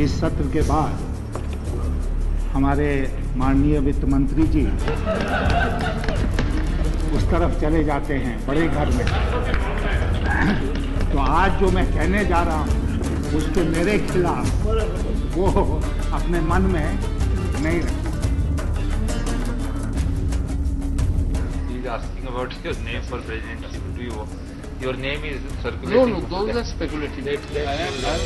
इस सत्र के बाद हमारे माननीय वित्त मंत्री जी उस तरफ चले जाते हैं बड़े घर में, तो आज जो मैं कहने जा रहा हूँ उसको मेरे खिलाफ वो अपने मन में नहीं रखते। Asking about your name for president, should you? Your name is circulating. No, those are speculative. I am not.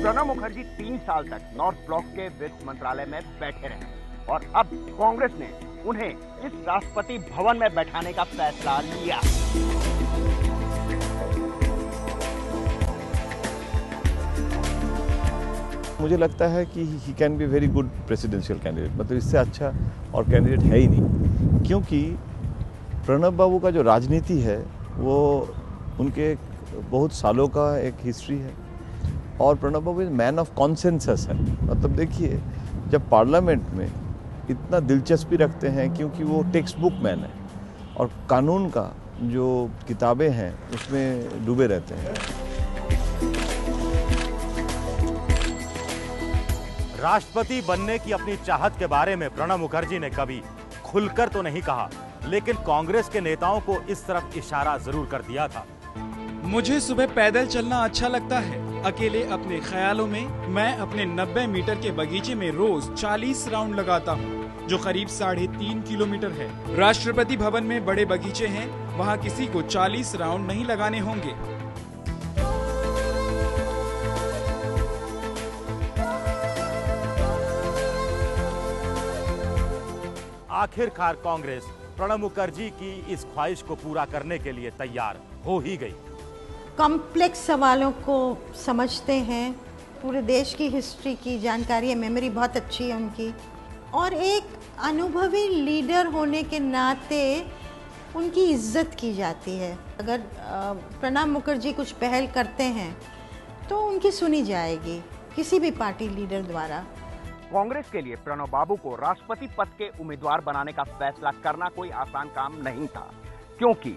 Pranab Mukherjee 3 साल तक नॉर्थ ब्लॉक के वित्त मंत्रालय में बैठे रहे और अब कांग्रेस ने उन्हें इस राष्ट्रपति भवन में बैठाने का फैसला लिया। मुझे लगता है कि he can be very good presidential candidate, मतलब इससे अच्छा और कैंडिडेट है ही नहीं, क्योंकि प्रणब बाबू का जो राजनीति है वो उनके बहुत सालों का एक हिस्ट्री है और प्रणब बाबू मैन ऑफ कॉन्सेंसस है। मतलब देखिए, जब पार्लियामेंट में इतना दिलचस्पी रखते हैं क्योंकि वो टेक्स्ट बुक मैन है और कानून का जो किताबें हैं उसमें डूबे रहते हैं। राष्ट्रपति बनने की अपनी चाहत के बारे में प्रणब मुखर्जी ने कभी खुलकर तो नहीं कहा, लेकिन कांग्रेस के नेताओं को इस तरफ इशारा जरूर कर दिया था। मुझे सुबह पैदल चलना अच्छा लगता है, अकेले अपने ख्यालों में। मैं अपने 90 मीटर के बगीचे में रोज 40 राउंड लगाता हूँ, जो करीब 3.5 किलोमीटर है। राष्ट्रपति भवन में बड़े बगीचे हैं, वहाँ किसी को 40 राउंड नहीं लगाने होंगे। आखिरकार कांग्रेस प्रणब मुखर्जी की इस ख्वाहिश को पूरा करने के लिए तैयार हो ही गई। कॉम्प्लेक्स सवालों को समझते हैं, पूरे देश की हिस्ट्री की जानकारी है, मेमोरी बहुत अच्छी है उनकी, और एक अनुभवी लीडर होने के नाते उनकी इज्जत की जाती है। अगर प्रणब मुखर्जी कुछ पहल करते हैं तो उनकी सुनी जाएगी किसी भी पार्टी लीडर द्वारा। कांग्रेस के लिए प्रणब बाबू को राष्ट्रपति पद के उम्मीदवार बनाने का फैसला करना कोई आसान काम नहीं था, क्योंकि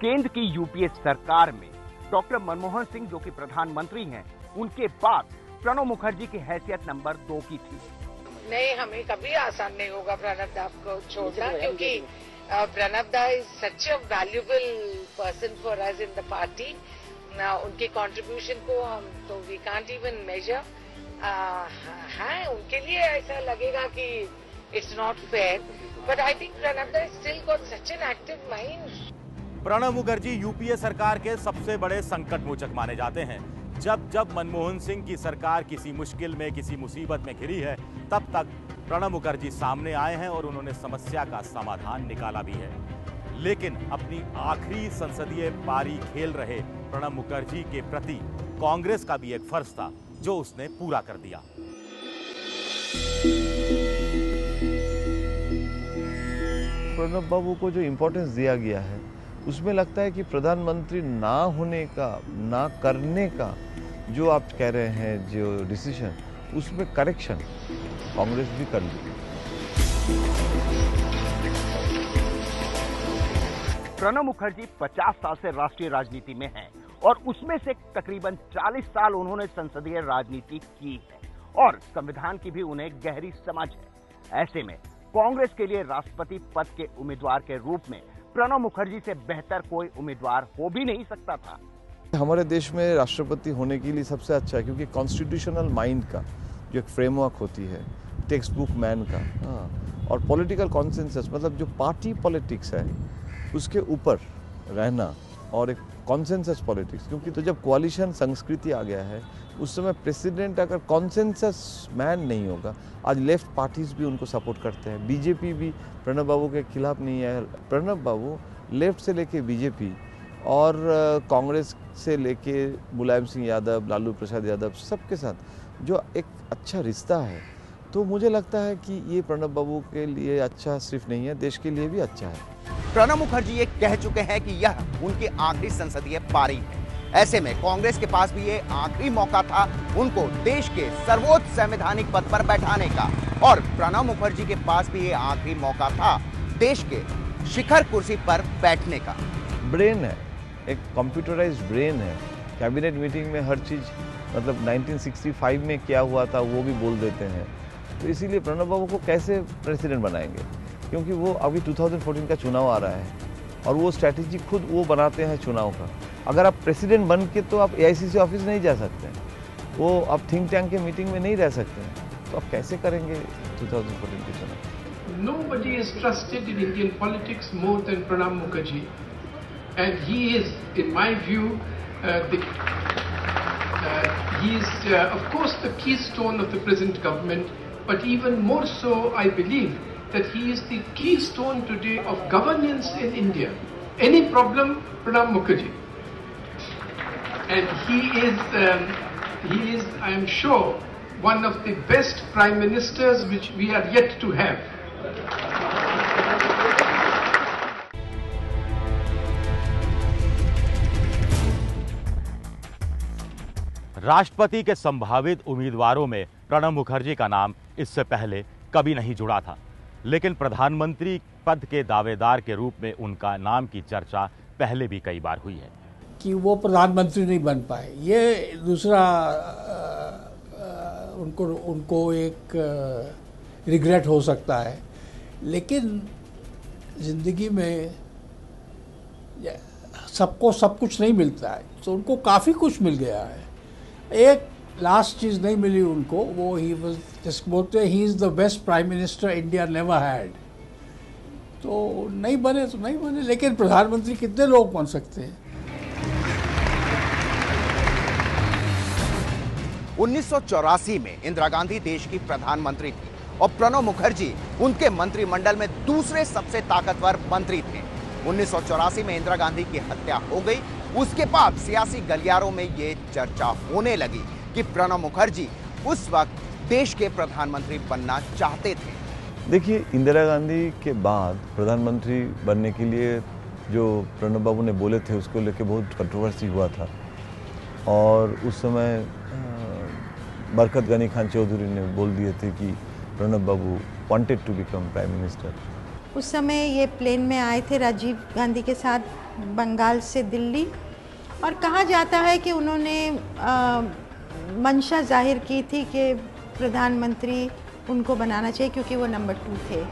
केंद्र की यूपीए सरकार में डॉक्टर मनमोहन सिंह जो कि प्रधानमंत्री हैं, उनके बाद प्रणब मुखर्जी की हैसियत नंबर 2 की थी। नहीं, हमें कभी आसान नहीं होगा प्रणब दा को छोड़ना, क्योंकि प्रणब दा is such a valuable person for us in the party. उनके कॉन्ट्रीब्यूशन को हम तो वी कांट इवन मेजर। हाँ, उनके लिए ऐसा लगेगा कि it's not fair, but I think Pranab दा still got such an active mind. Pranab Mukherjee UPA सरकार के सबसे बड़े संकट मोचक माने जाते हैं। जब जब मनमोहन सिंह की सरकार किसी मुश्किल में, किसी मुसीबत में घिरी है, तब तक प्रणब मुखर्जी सामने आए हैं और उन्होंने समस्या का समाधान निकाला भी है। लेकिन अपनी आखिरी संसदीय पारी खेल रहे प्रणब मुखर्जी के प्रति कांग्रेस का भी एक फर्ज था, जो उसने पूरा कर दिया। प्रणब बाबू को जो इम्पोर्टेंस दिया गया है उसमें लगता है कि प्रधानमंत्री ना होने का, ना करने का जो आप कह रहे हैं जो डिसीजन, उसमें करेक्शन कांग्रेस भी कर ली। प्रणब मुखर्जी 50 साल से राष्ट्रीय राजनीति में हैं और उसमें से तकरीबन 40 साल उन्होंने संसदीय राजनीति की है और संविधान की भी उन्हें गहरी समझ है। ऐसे में कांग्रेस के लिए राष्ट्रपति पद के उम्मीदवार के रूप में प्रणब मुखर्जी से बेहतर कोई उम्मीदवार हो भी नहीं सकता था। हमारे देश में राष्ट्रपति होने के लिए सबसे अच्छा है, क्योंकि कॉन्स्टिट्यूशनल माइंड का जो एक फ्रेमवर्क होती है, टेक्स्ट बुक मैन का, और पॉलिटिकल कॉन्सेंसस, मतलब जो पार्टी पॉलिटिक्स है उसके ऊपर रहना और एक कॉन्सेंसस पॉलिटिक्स, क्योंकि तो जब कोलिशन संस्कृति आ गया है उस समय प्रेसिडेंट अगर कॉन्सेंसस मैन नहीं होगा। आज लेफ्ट पार्टीज भी उनको सपोर्ट करते हैं, बीजेपी भी प्रणब बाबू के खिलाफ नहीं है। प्रणब बाबू लेफ्ट से लेके बीजेपी और कांग्रेस से लेके मुलायम सिंह यादव, लालू प्रसाद यादव, सबके साथ जो एक अच्छा रिश्ता है, तो मुझे लगता है कि ये प्रणब बाबू के लिए अच्छा सिर्फ नहीं है, देश के लिए भी अच्छा है। प्रणब मुखर्जी ये कह चुके हैं कि यह उनकी आखिरी संसदीय पारी है। ऐसे में कांग्रेस के पास भी ये आखिरी मौका था उनको देश के सर्वोच्च संवैधानिक पद पर बैठाने का। और प्रणब मुखर्जी के पास भी ये आखिरी मौका था देश के शिखर कुर्सी पर बैठने का। ब्रेन है, एक कंप्यूटराइज्ड ब्रेन है। कैबिनेट मीटिंग में हर चीज़ मतलब 1965 में क्या हुआ था वो भी बोल देते हैं। तो इसीलिए प्रणब बाबू को कैसे प्रेसिडेंट बनाएंगे, क्योंकि वो अभी 2014 का चुनाव आ रहा है और वो स्ट्रैटेजी खुद वो बनाते हैं चुनाव का। अगर आप प्रेसिडेंट बन के तो आप AICC ऑफिस नहीं जा सकते हैं, वो आप थिंक टैंक के मीटिंग में नहीं रह सकते हैं, तो आप कैसे करेंगे 2014 के चुनाव? Nobody is trusted in Indian politics more than Pranab Mukherjee, and he is, in my view, of course the keystone of the present government, but even more so I believe that he is the keystone today of governance in India. Any problem, Pranab Mukherjee, and he is, I am sure, one of the best prime ministers which we are yet to have. राष्ट्रपति के संभावित उम्मीदवारों में प्रणब मुखर्जी का नाम इससे पहले कभी नहीं जुड़ा था, लेकिन प्रधानमंत्री पद के दावेदार के रूप में उनका नाम की चर्चा पहले भी कई बार हुई है। कि वो प्रधानमंत्री नहीं बन पाए, ये दूसरा उनको एक रिग्रेट हो सकता है, लेकिन जिंदगी में सबको सब कुछ नहीं मिलता है, तो उनको काफ़ी कुछ मिल गया है। एक लास्ट चीज़ नहीं मिली उनको, वो ही वॉज जस्ट बोलते he is the best prime minister India never had. तो नहीं बने तो नहीं बने, लेकिन प्रधानमंत्री कितने लोग बन सकते हैं। 1984 में इंदिरा गांधी देश की प्रधानमंत्री थी और प्रणब मुखर्जी उनके मंत्रिमंडल में दूसरे सबसे ताकतवर मंत्री थे। 1984 में इंदिरा गांधी की हत्या हो गई, उसके बाद सियासी गलियारों में ये चर्चा होने लगी कि प्रणब मुखर्जी उस वक्त देश के प्रधानमंत्री बनना चाहते थे। देखिए, इंदिरा गांधी के बाद प्रधानमंत्री बनने के लिए जो प्रणब बाबू ने बोले थे उसको लेकर बहुत कंट्रोवर्सी हुआ था, और उस समय बरकत गनी खान चौधरी ने बोल दिए थे कि प्रणब बाबू wanted to become prime minister. उस समय ये प्लेन में आए थे राजीव गांधी के साथ बंगाल से दिल्ली, और कहा जाता है कि उन्होंने मंशा जाहिर की थी कि प्रधानमंत्री उनको बनाना चाहिए क्योंकि वो नंबर 2 थे।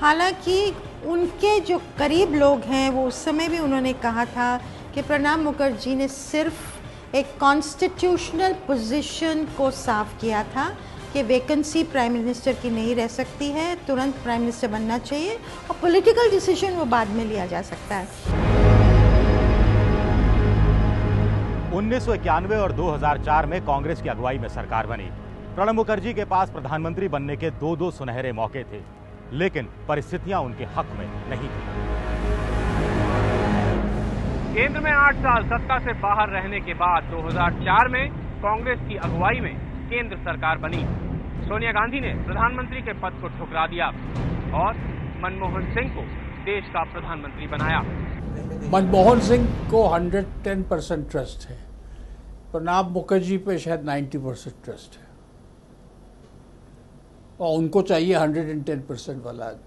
हालांकि उनके जो करीब लोग हैं वो उस समय भी उन्होंने कहा था कि प्रणब मुखर्जी ने सिर्फ एक कॉन्स्टिट्यूशनल पोजीशन को साफ किया था कि वैकेंसी प्राइम मिनिस्टर की नहीं रह सकती है, तुरंत प्राइम मिनिस्टर बनना चाहिए और पॉलिटिकल डिसीजन वो बाद में लिया जा सकता है। 1991 और 2004 में कांग्रेस की अगुवाई में सरकार बनी। प्रणब मुखर्जी के पास प्रधानमंत्री बनने के दो सुनहरे मौके थे, लेकिन परिस्थितियां उनके हक में नहीं थी। केंद्र में 8 साल सत्ता से बाहर रहने के बाद 2004 में कांग्रेस की अगुवाई में केंद्र सरकार बनी। सोनिया गांधी ने प्रधानमंत्री के पद को ठुकरा दिया और मनमोहन सिंह को देश का प्रधानमंत्री बनाया। मनमोहन सिंह को 110% ट्रस्ट है, प्रणब मुखर्जी पे शायद 90% ट्रस्ट है, और उनको चाहिए 110% वाला आदमी,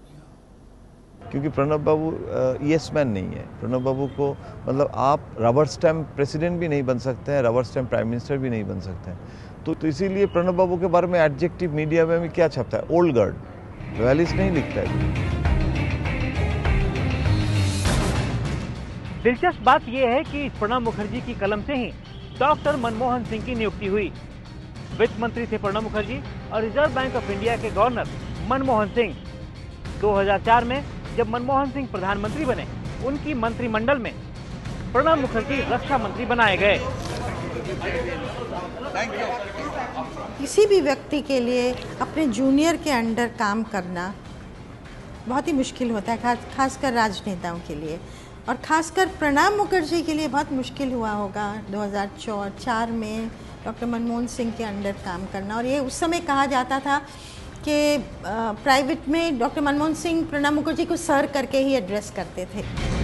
क्योंकि प्रणब बाबू येस मैन नहीं है। प्रणब बाबू को मतलब आप रबर स्टैम्प प्रेसिडेंट भी नहीं बन सकते हैं, रबर स्टैम्प प्राइम मिनिस्टर भी नहीं बन सकते हैं। तो इसीलिए प्रणब बाबू के बारे में एडजेक्टिव मीडिया में भी क्या छपता है, ओल्ड गार्ड, रॉयलिस्ट नहीं लिखता है। दिलचस्प बात यह है कि प्रणब मुखर्जी की कलम से ही डॉक्टर मनमोहन सिंह की नियुक्ति हुई। वित्त मंत्री थे प्रणब मुखर्जी और रिजर्व बैंक ऑफ इंडिया के गवर्नर मनमोहन सिंह। 2004 में जब मनमोहन सिंह प्रधानमंत्री बने, उनकी मंत्रिमंडल में प्रणब मुखर्जी रक्षा मंत्री बनाए गए। किसी भी व्यक्ति के लिए अपने जूनियर के अंडर काम करना बहुत ही मुश्किल होता है, खासकर राजनेताओं के लिए, और खासकर प्रणब मुखर्जी के लिए बहुत मुश्किल हुआ होगा 2004 में डॉक्टर मनमोहन सिंह के अंडर काम करना। और ये उस समय कहा जाता था कि प्राइवेट में डॉक्टर मनमोहन सिंह प्रणब मुखर्जी को सर करके ही एड्रेस करते थे।